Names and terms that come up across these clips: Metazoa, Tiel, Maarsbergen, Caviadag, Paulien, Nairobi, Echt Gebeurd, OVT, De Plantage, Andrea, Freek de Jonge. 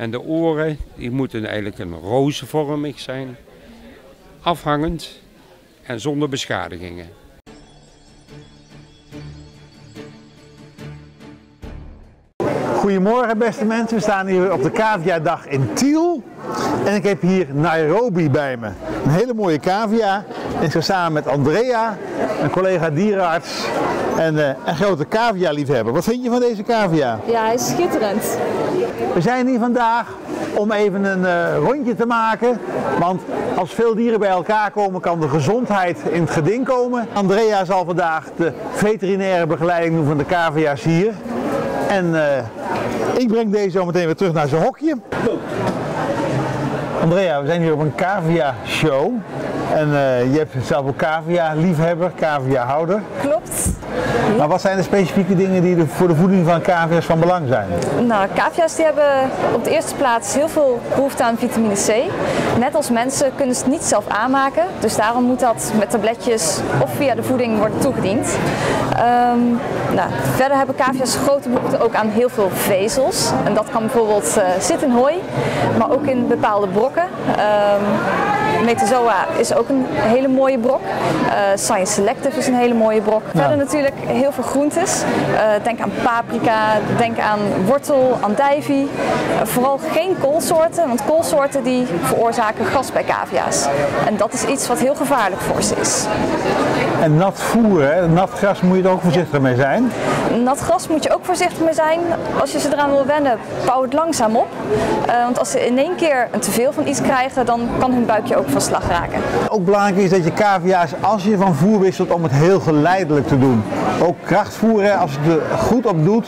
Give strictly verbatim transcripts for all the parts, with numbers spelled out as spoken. En de oren die moeten eigenlijk een rozenvormig zijn, afhangend en zonder beschadigingen. Goedemorgen beste mensen, we staan hier op de caviadag in Tiel en ik heb hier Nairobi bij me. Een hele mooie cavia en ik ga samen met Andrea, een collega dierenarts en uh, een grote cavia liefhebber. Wat vind je van deze cavia? Ja, hij is schitterend. We zijn hier vandaag om even een uh, rondje te maken, want als veel dieren bij elkaar komen kan de gezondheid in het geding komen. Andrea zal vandaag de veterinaire begeleiding doen van de cavia's hier. En uh, ik breng deze zo meteen weer terug naar zijn hokje. Andrea, we zijn hier op een cavia show. En uh, je hebt zelf ook cavia liefhebber, cavia houder. Klopt. Maar wat zijn de specifieke dingen die de, voor de voeding van cavia's van belang zijn? Nou, cavia's die hebben op de eerste plaats heel veel behoefte aan vitamine C. Net als mensen kunnen ze het niet zelf aanmaken. Dus daarom moet dat met tabletjes of via de voeding worden toegediend. Um, nou, verder hebben cavia's grote behoefte ook aan heel veel vezels. En dat kan bijvoorbeeld uh, zitten in hooi, maar ook in bepaalde brokken. Um, Metazoa is ook een hele mooie brok. Uh, Science Selective is een hele mooie brok. Ja. Verder natuurlijk heel veel groentes. Uh, denk aan paprika, denk aan wortel, andijvie. Uh, vooral geen koolsoorten, want koolsoorten die veroorzaken gas bij cavia's. En dat is iets wat heel gevaarlijk voor ze is. En nat voer, hè? Nat gras moet je er ook voorzichtig mee zijn? Nat gras moet je ook voorzichtig mee zijn. Als je ze eraan wil wennen, bouw het langzaam op. Uh, want als ze in één keer een teveel van iets krijgen, dan kan hun buikje ook van slag raken. Ook belangrijk is dat je cavia's, als je van voer wisselt, om het heel geleidelijk te doen. Ook krachtvoer, als het er goed op doet,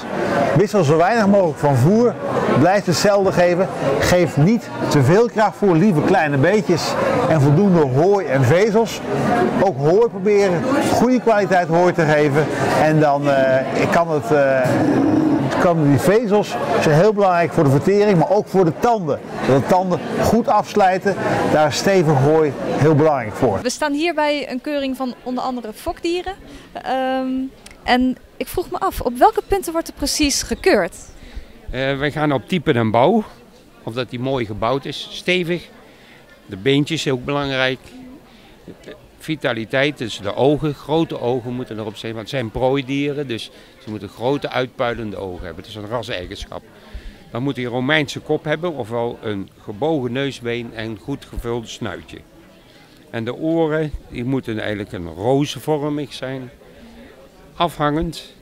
wissel zo weinig mogelijk van voer. Blijf hetzelfde geven. Geef niet te veel krachtvoer, liever kleine beetjes en voldoende hooi en vezels. Ook hooi proberen goede kwaliteit hooi te geven en dan uh, kan het... Uh, Kan die vezels zijn heel belangrijk voor de vertering, maar ook voor de tanden. Dat de tanden goed afslijten, daar is stevig hooi heel belangrijk voor. We staan hier bij een keuring van onder andere fokdieren. Um, en ik vroeg me af, op welke punten wordt er precies gekeurd? Uh, we gaan op type en bouw, of dat die mooi gebouwd is, stevig. De beentjes zijn ook belangrijk. Vitaliteit, dus de ogen, grote ogen moeten erop zijn, want het zijn prooidieren, dus ze moeten grote uitpuilende ogen hebben. Het is een raseigenschap. Dan moet hij een Romeinse kop hebben, ofwel een gebogen neusbeen en een goed gevuld snuitje. En de oren, die moeten eigenlijk een rozenvormig zijn, afhangend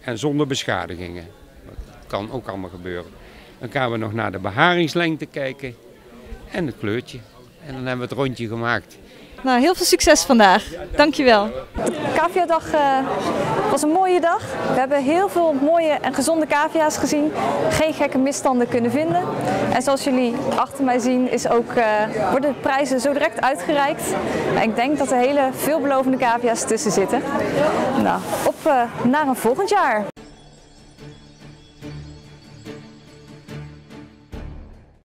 en zonder beschadigingen. Dat kan ook allemaal gebeuren. Dan gaan we nog naar de beharingslengte kijken en het kleurtje. En dan hebben we het rondje gemaakt. Nou, heel veel succes vandaag. Dankjewel. De caviadag uh, was een mooie dag. We hebben heel veel mooie en gezonde cavia's gezien. Geen gekke misstanden kunnen vinden. En zoals jullie achter mij zien is ook, uh, worden de prijzen zo direct uitgereikt. En ik denk dat er hele veelbelovende cavia's tussen zitten. Nou, op uh, naar een volgend jaar.